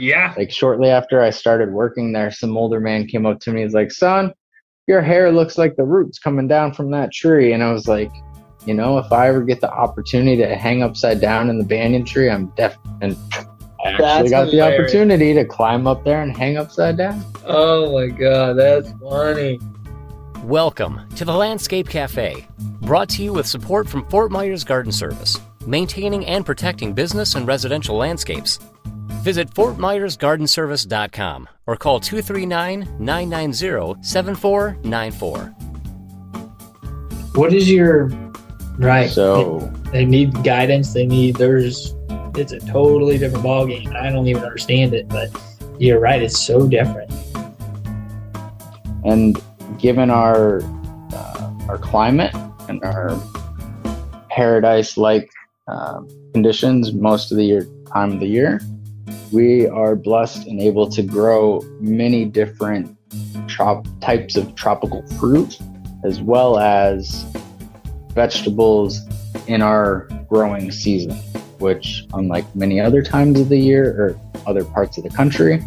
Yeah. Like shortly after I started working there, some older man came up to me. He's like, son, your hair looks like the roots coming down from that tree. And I was like, you know, if I ever get the opportunity to hang upside down in the banyan tree, I'm definitely got the opportunity to climb up there and hang upside down. Oh my God, that's funny. Welcome to the Landscape Cafe, brought to you with support from Fort Myers Garden Service, maintaining and protecting business and residential landscapes. Visit FortMyersGardenService.com or call 239-990-7494. What is your right? So they need guidance. They need it's a totally different ballgame. I don't even understand it, but you're right. It's so different. And given our climate and our paradise-like conditions most of the time of the year, we are blessed and able to grow many different types of tropical fruit, as well as vegetables in our growing season, which, unlike many other times of the year or other parts of the country,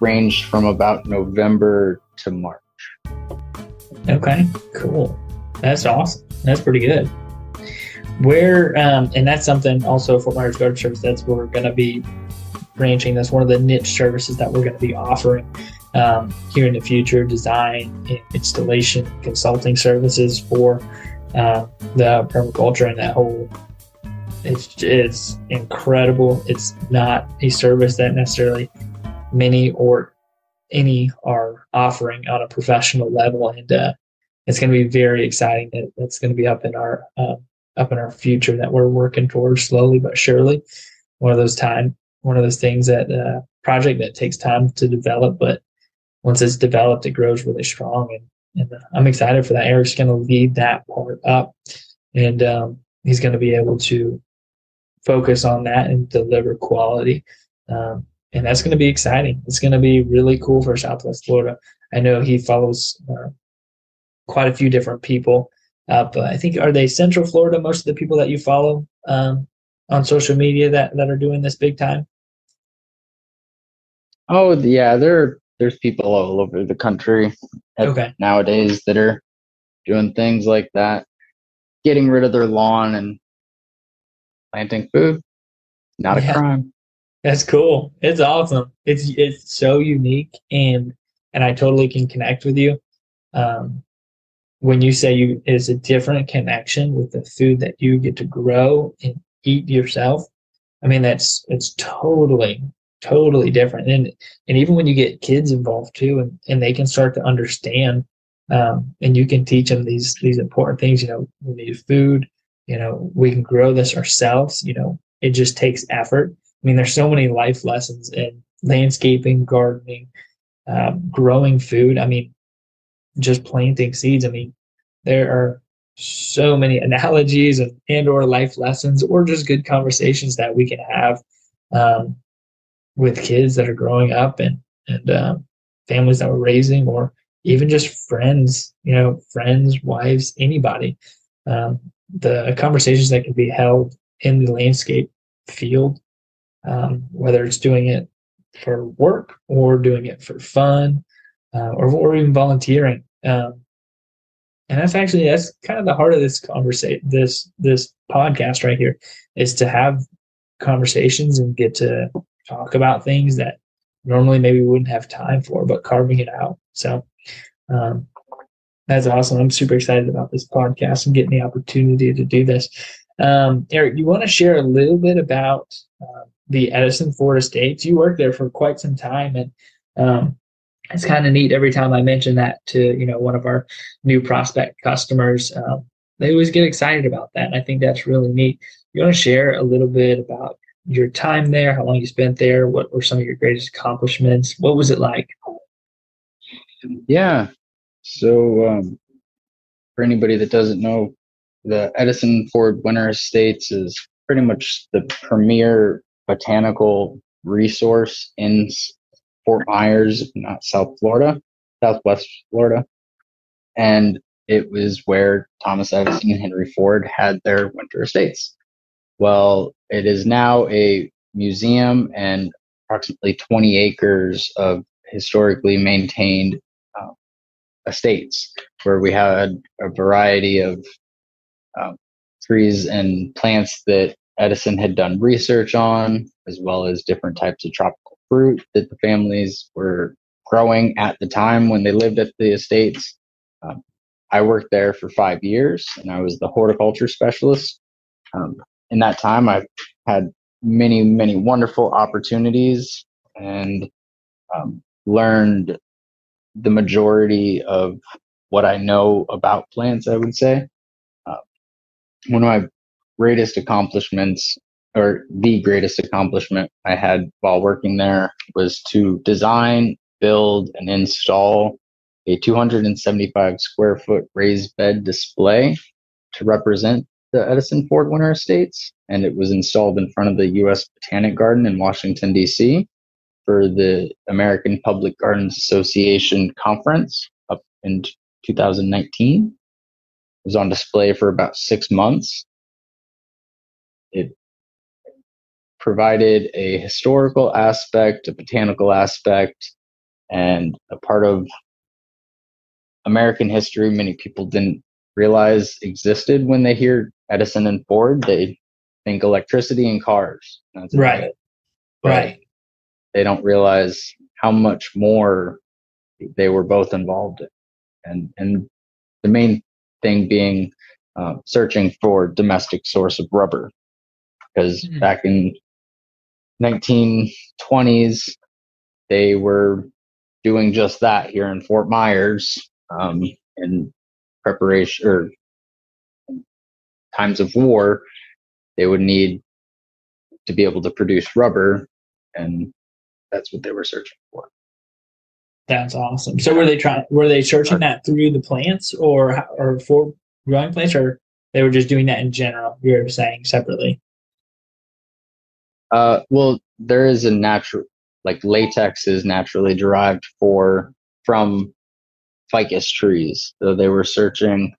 range from about November to March. Okay, cool. That's awesome. That's pretty good. Where, and that's something also Fort Myers Garden Service, that's where we're going to be branching. That's one of the niche services that we're going to be offering here in the future, design, installation, consulting services for the permaculture and that whole. It's incredible. It's not a service that necessarily many or any are offering on a professional level, and it's going to be very exciting. That's going to be up in our future that we're working towards slowly but surely. One of those things that project that takes time to develop, but once it's developed, it grows really strong, and I'm excited for that. Eric's going to lead that part up, and he's going to be able to focus on that and deliver quality. And that's going to be exciting. It's going to be really cool for Southwest Florida. I know he follows quite a few different people up. I think, are they Central Florida, most of the people that you follow on social media that are doing this big time? Oh, yeah. There's people all over the country nowadays that are doing things like that, getting rid of their lawn and planting food. Not a crime. That's cool. It's awesome. It's so unique, and I totally can connect with you. When you say it's a different connection with the food that you get to grow and eat yourself. I mean, it's totally, totally different. And even when you get kids involved too, and they can start to understand, and you can teach them these important things. You know, we need food, you know, we can grow this ourselves, you know, it just takes effort. I mean, there's so many life lessons in landscaping, gardening, growing food. I mean, just planting seeds. I mean, there are so many analogies and/or life lessons, or just good conversations that we can have with kids that are growing up and families that we're raising, or even just friends. You know, friends, wives, anybody. The conversations that can be held in the landscape field. Whether it's doing it for work or doing it for fun, or even volunteering, and that's kind of the heart of this conversation, this podcast right here, is to have conversations and get to talk about things that normally maybe we wouldn't have time for, but carving it out. So that's awesome. I'm super excited about this podcast and getting the opportunity to do this. Eric, you want to share a little bit about the Edison Ford Estates? You worked there for quite some time, and it's kind of neat. Every time I mention that to, you know, one of our new prospect customers, they always get excited about that. And I think that's really neat. You want to share a little bit about your time there, how long you spent there, what were some of your greatest accomplishments? What was it like? Yeah. So for anybody that doesn't know, the Edison Ford Winter Estates is pretty much the premier botanical resource in Fort Myers, not Southwest Florida. And it was where Thomas Edison and Henry Ford had their winter estates. Well, it is now a museum and approximately 20 acres of historically maintained estates where we had a variety of trees and plants that Edison had done research on, as well as different types of tropical fruit that the families were growing at the time when they lived at the estates. I worked there for 5 years, and I was the horticulture specialist. In that time, I had many, many wonderful opportunities and learned the majority of what I know about plants, I would say. One of my greatest accomplishments, or the greatest accomplishment I had while working there, was to design, build, and install a 275 square foot raised bed display to represent the Edison Ford Winter Estates. And it was installed in front of the U.S. Botanic Garden in Washington, D.C. for the American Public Gardens Association conference up in 2019. It was on display for about 6 months. It provided a historical aspect, a botanical aspect, and a part of American history many people didn't realize existed. When they hear Edison and Ford, they think electricity and cars. That's right. It. Right. They don't realize how much more they were both involved in. And the main thing being searching for domestic source of rubber. Because back in 1920s, they were doing just that here in Fort Myers in preparation or in times of war. They would need to be able to produce rubber, and that's what they were searching for. That's awesome. So were they searching that through the plants or for growing plants, or they were just doing that in general? You were saying separately. Well, there is a natural, like latex is naturally derived from ficus trees. So they were searching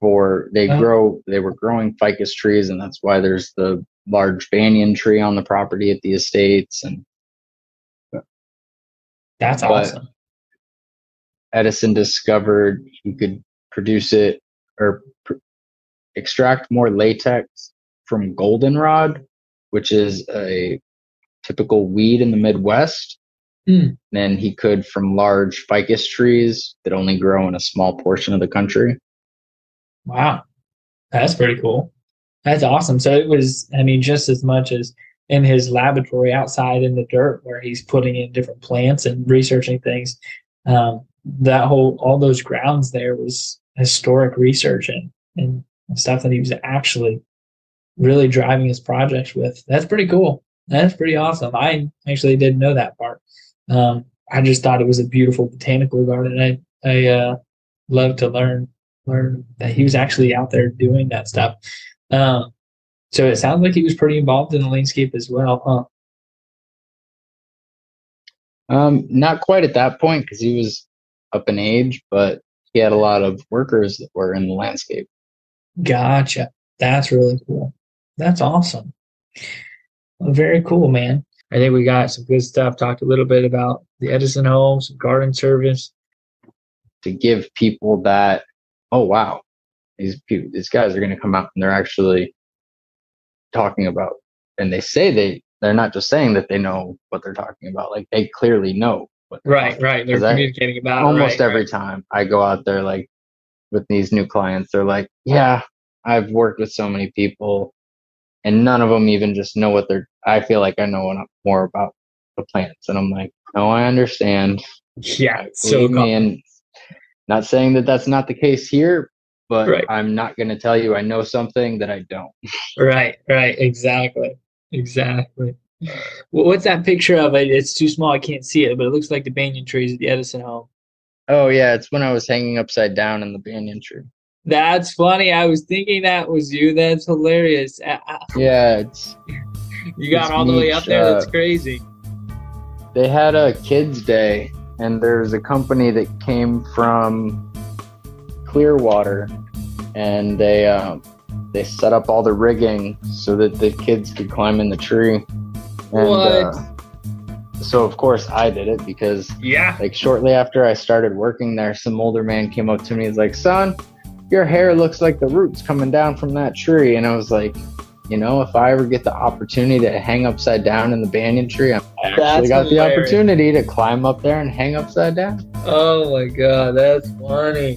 for, they were growing ficus trees, and that's why there's the large banyan tree on the property at the estates. And that's awesome. Edison discovered he could produce it or extract more latex from goldenrod, which is a typical weed in the Midwest. Then he could from large ficus trees that only grow in a small portion of the country. Wow. That's pretty cool. That's awesome. So it was, I mean, just as much as in his laboratory outside in the dirt where he's putting in different plants and researching things, all those grounds there was historic research and stuff that he was actually really driving his projects with. That's pretty cool. That's pretty awesome. I actually didn't know that part. I just thought it was a beautiful botanical garden. I love to learn that he was actually out there doing that stuff. So it sounds like he was pretty involved in the landscape as well, huh? Not quite at that point because he was up in age, but he had a lot of workers that were in the landscape. Gotcha. That's really cool. That's awesome. Well, very cool, man. I think we got some good stuff. Talked a little bit about the Edison home, some garden service. To give people that, oh, wow, these guys are going to come out and they're actually talking about, and they say they're not just saying that they know what they're talking about. Like, they clearly know. Right. They're communicating about it. Almost every time I go out there, like, with these new clients, they're like, yeah, I've worked with so many people, and none of them even just know what they're. I feel like I know more about the plants, and I'm like, no, I understand. Yeah, so common. Not saying that that's not the case here, but right. I'm not going to tell you I know something that I don't. Right, exactly. Well, what's that picture of it? It's too small, I can't see it, but it looks like the banyan trees at the Edison home. Oh yeah, it's when I was hanging upside down in the banyan tree. That's funny. I was thinking that was you. That's hilarious. Yeah. You got all the way up there. That's crazy. They had a kids' day, and there's a company that came from Clearwater, and they set up all the rigging so that the kids could climb in the tree. And, what? So of course I did it because like shortly after I started working there, some older man came up to me. He's like, son, your hair looks like the roots coming down from that tree. And I was like, you know, if I ever get the opportunity to hang upside down in the banyan tree, I actually got the opportunity to climb up there and hang upside down. Oh my God, that's funny.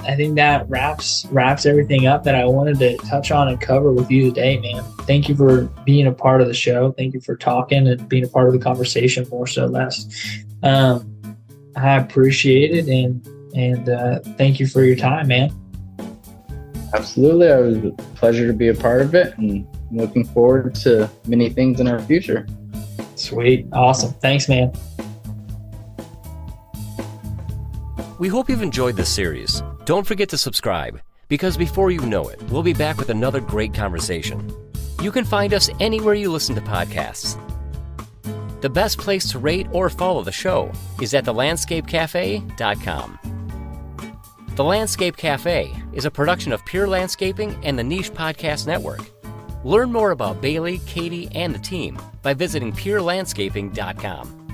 I think that wraps everything up that I wanted to touch on and cover with you today, man. Thank you for being a part of the show. Thank you for talking and being a part of the conversation, more so less. I appreciate it, and thank you for your time, man. Absolutely. It was a pleasure to be a part of it, and I'm looking forward to many things in our future. Sweet. Awesome. Thanks, man. We hope you've enjoyed this series. Don't forget to subscribe, because before you know it, we'll be back with another great conversation. You can find us anywhere you listen to podcasts. The best place to rate or follow the show is at thelandscapecafe.com. The Landscape Cafe is a production of Peer Landscaping and the Niche Podcast Network. Learn more about Bailey, Katie, and the team by visiting peerlandscaping.com.